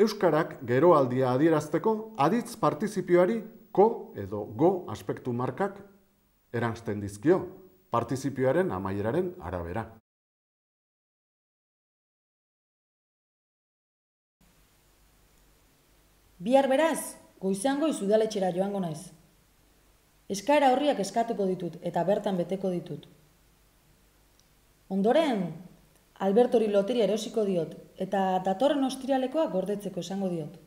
Euskarak geroaldia adierazteko aditz partizipioari ko edo go aspektu markak eransten dizkio, partizipioaren amaieraren arabera. Bihar beraz, goizean goiz udaletxera joango naiz. Eskaera horriak eskatuko ditut eta bertan beteko ditut. Ondoren, Albertori loteria erosiko diot eta datorren ostiralekoa gordetzeko esango diot.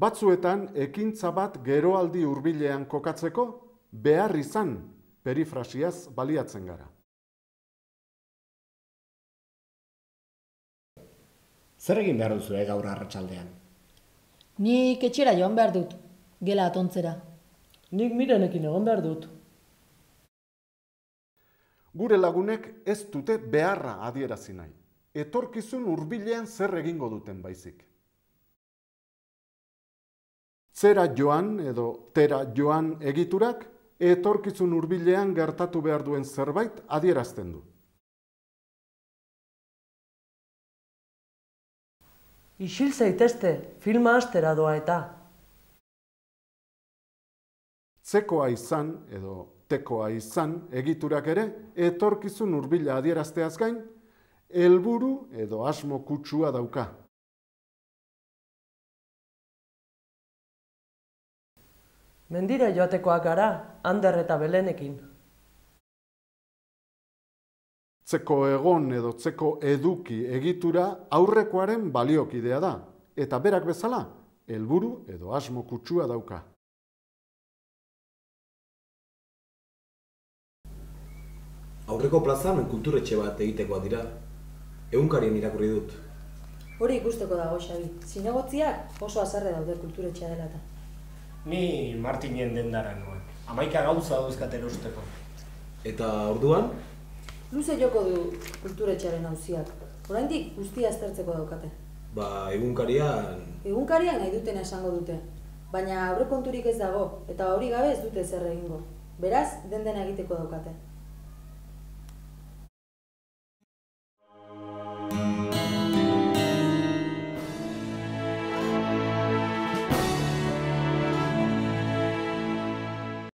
Batzuetan ekintza bat geroaldi hurbilean kokatzeko behar izan perifrasiaz baliatzen gara. Zer egin behar duzu gaur arratsaldean? Nik etxera joan behar dut, gela atontzera. Nik Mirenekin egon behar dut. Gure lagunek ez dute beharra adierazi nahi. Etorkizun hurbilean zer egingo duten baizik. Zera joan edo tera joan egiturak, etorkizun hurbilean gertatu behar duen zerbait adierazten du. Isil zaitezte, filma hastera doa eta. Tzekoa izan edo tekoa izan egiturak ere etorkizun hurbila adierazteaz gain, helburu edo asmo kutsua dauka. Mendira joatekoak gara, Ander eta Belenekin. Tzeko egon edo tzeko eduki egitura aurrekoaren baliokidea da, eta berak bezala, helburu edo asmo kutsua dauka. Aurreko plazan kulturetxe bat egitekoa dira, egunkarien irakurri dut. Hori ikusteko dago, Xabi. Zinegotziak oso azarre daude kulturetxea dela eta. Ni Martinen dendara nuen, 11 gauza dauzkat erosteko. Eta orduan? Luze joko du kulturetxearen auziak, oraindik guztia aztertzeko daukate. Ba, egunkarian... Egunkarian nahi dutena esango dute, baina aurrekonturik ez dago eta hori gabe ez dute zer egingo. Beraz, den dena egiteko daukate.